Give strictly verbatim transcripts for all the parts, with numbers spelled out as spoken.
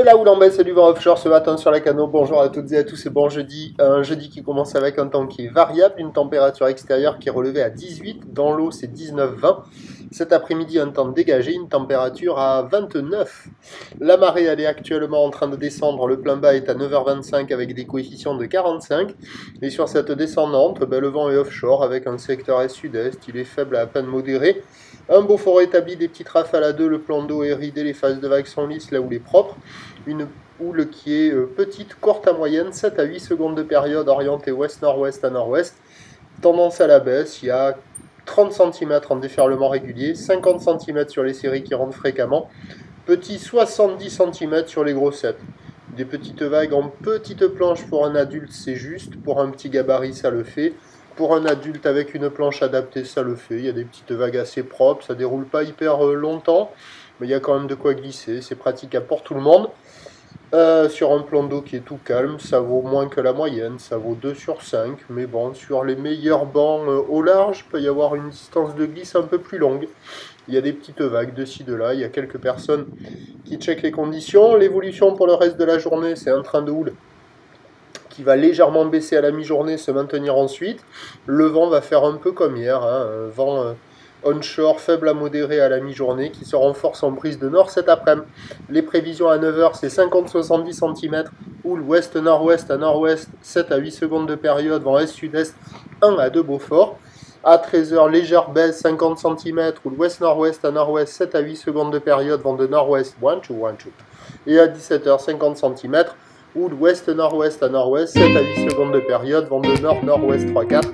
de la houle en baisse et du vent offshore ce matin sur la Cano. Bonjour à toutes et à tous et bon jeudi. Un jeudi qui commence avec un temps qui est variable, une température extérieure qui est relevée à dix-huit, dans l'eau c'est dix-neuf vingt. Cet après-midi, un temps dégagé, une température à vingt-neuf. La marée, elle est actuellement en train de descendre. Le plein bas est à neuf heures vingt-cinq avec des coefficients de quarante-cinq. Et sur cette descendante, ben, le vent est offshore avec un secteur est-sud-est. Il est faible à à peine modéré. Un beau fort établi, des petites rafales à deux. Le plan d'eau est ridé, les phases de vagues sont lisses là où les propres. Une houle qui est petite, courte à moyenne, sept à huit secondes de période, orientée ouest-nord-ouest à nord-ouest. Tendance à la baisse, il y a trente centimètres en déferlement régulier, cinquante centimètres sur les séries qui rentrent fréquemment, petit soixante-dix centimètres sur les grossettes. Des petites vagues en petite planche pour un adulte, c'est juste, pour un petit gabarit ça le fait, pour un adulte avec une planche adaptée ça le fait, il y a des petites vagues assez propres, ça déroule pas hyper longtemps, mais il y a quand même de quoi glisser, c'est pratique pour tout le monde. Euh, sur un plan d'eau qui est tout calme, ça vaut moins que la moyenne, ça vaut deux sur cinq, mais bon, sur les meilleurs bancs euh, au large, peut y avoir une distance de glisse un peu plus longue. Il y a des petites vagues de ci, de là, il y a quelques personnes qui checkent les conditions. L'évolution pour le reste de la journée, c'est un train de houle qui va légèrement baisser à la mi-journée, se maintenir ensuite. Le vent va faire un peu comme hier, hein, un vent... Euh, onshore, faible à modéré à la mi-journée, qui se renforce en brise de nord cet après-midi. Les prévisions à neuf heures, c'est cinquante à soixante-dix centimètres, houle ouest-nord-ouest à nord-ouest, sept à huit secondes de période, vent est-sud-est, un à deux Beaufort. À treize heures, légère baisse, cinquante centimètres, houle ouest-nord-ouest à nord-ouest, sept à huit secondes de période, vent de nord-ouest, un deux un deux. Et à dix-sept heures, cinquante centimètres, houle ouest-nord-ouest à nord-ouest, sept à huit secondes de période, vent de nord-nord-ouest, trois quatre.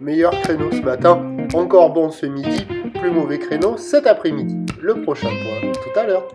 Meilleur créneau ce matin, encore bon ce midi, plus mauvais créneau cet après-midi. Le prochain point, tout à l'heure.